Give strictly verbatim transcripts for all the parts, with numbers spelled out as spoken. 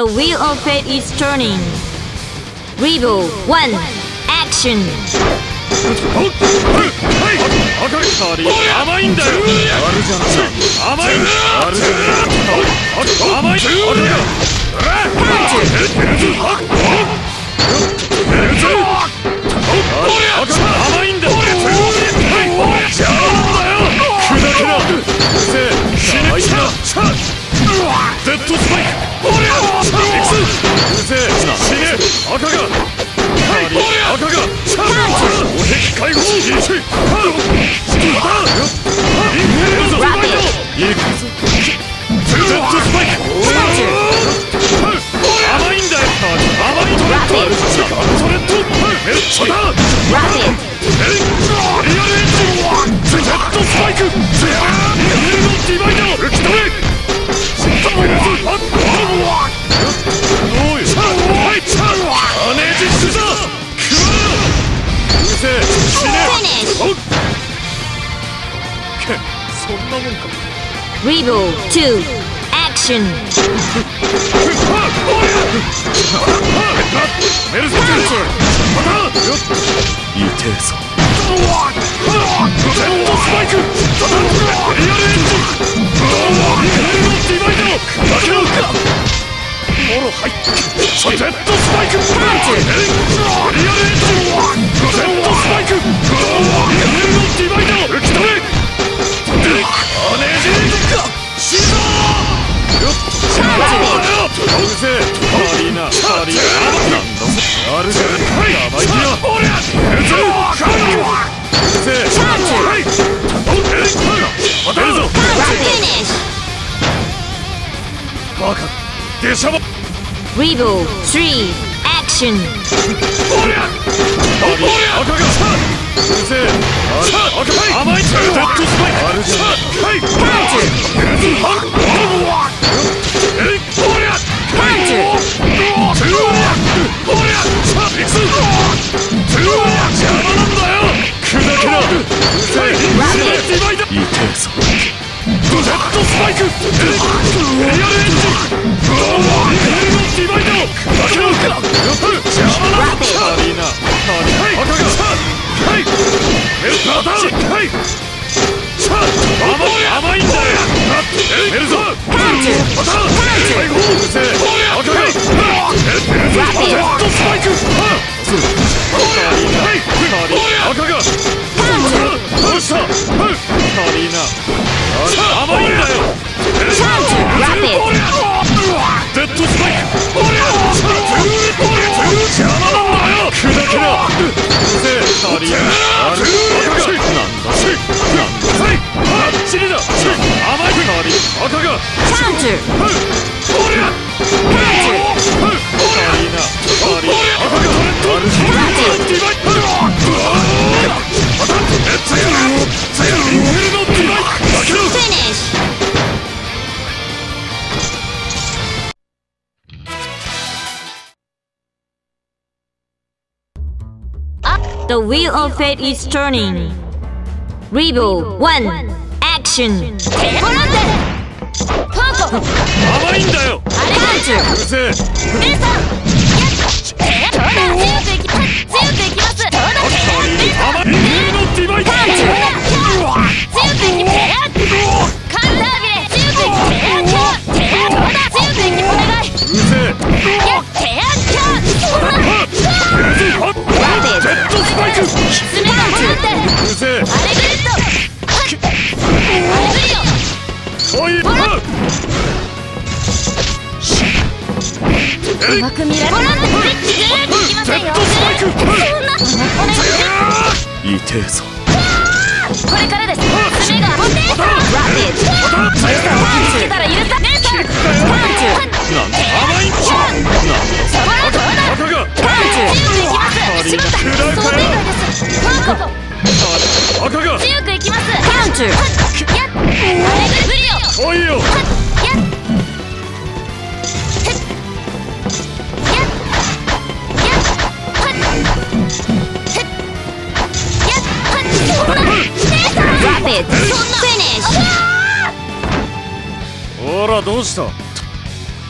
The wheel of fate is turning. Rebel one, action. Rebel two, action! Rebel three, action! The wheel of fate is turning. Rebel one, action. Finish!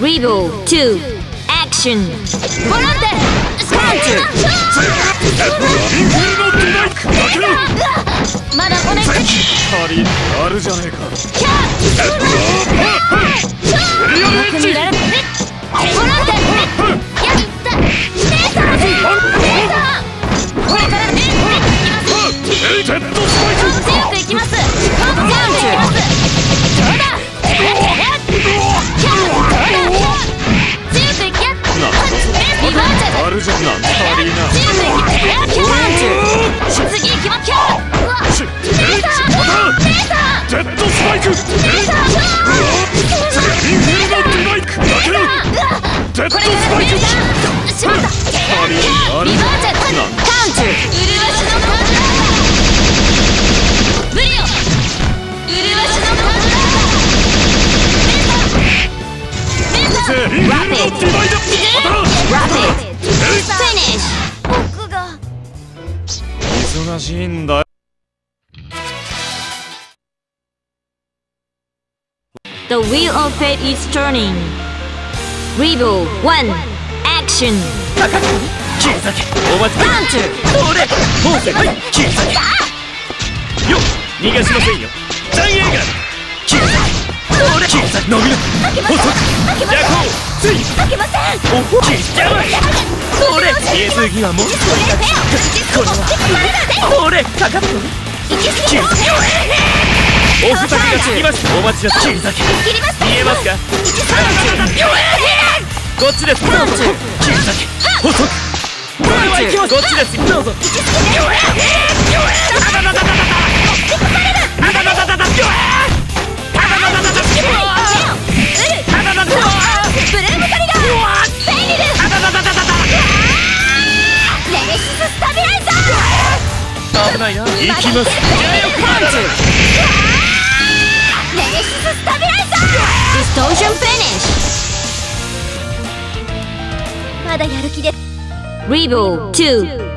Revo two, action! Volante! The wheel of fate is turning. Revo one, action. Distortion finish! Revo two, action! Revo three, action! Just ガーショーキャット。The wheel of fate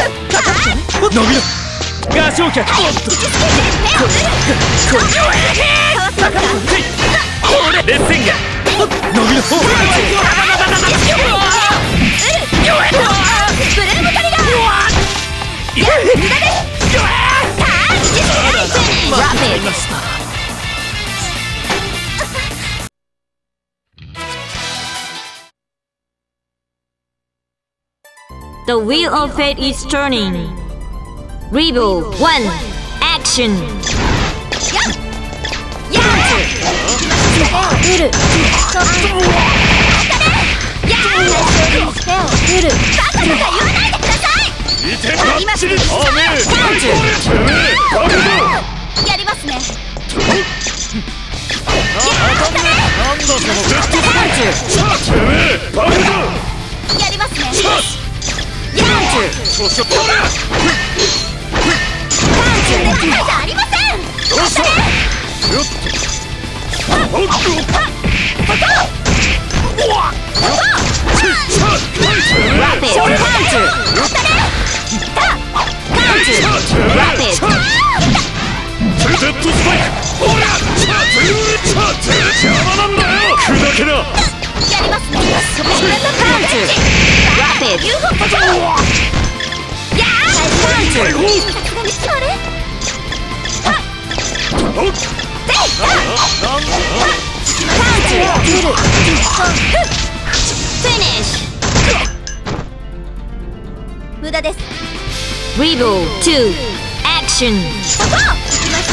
is turning. Revo one, action! Rapid counter! Regal to action. Counter. You're a Counter! Finish! Regal three action. Counter!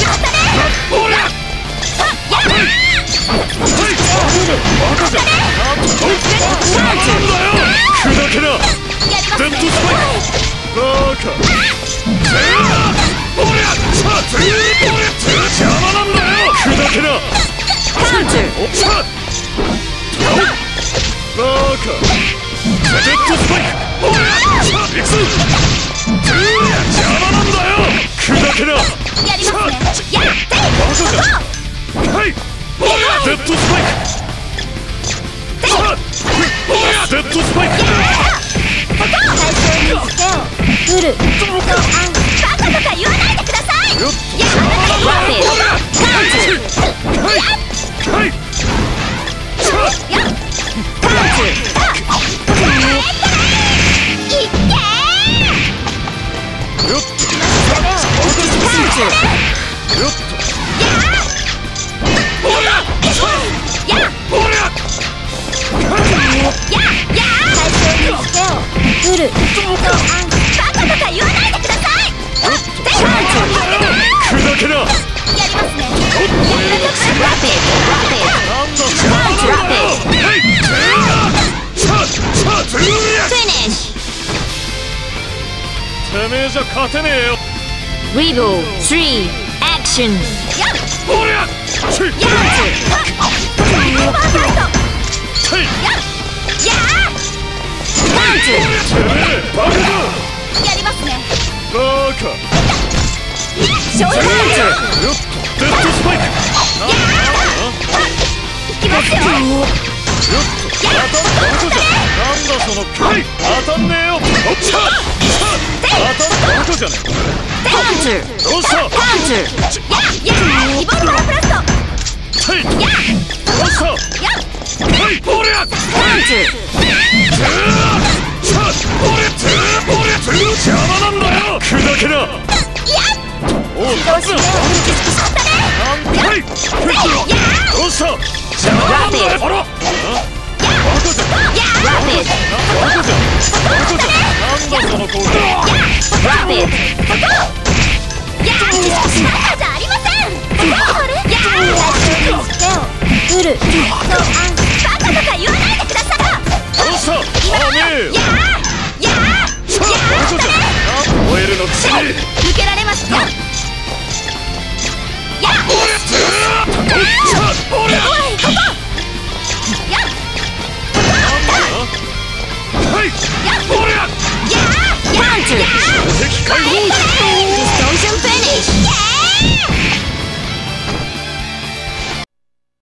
Counter! Rapid! Rapid!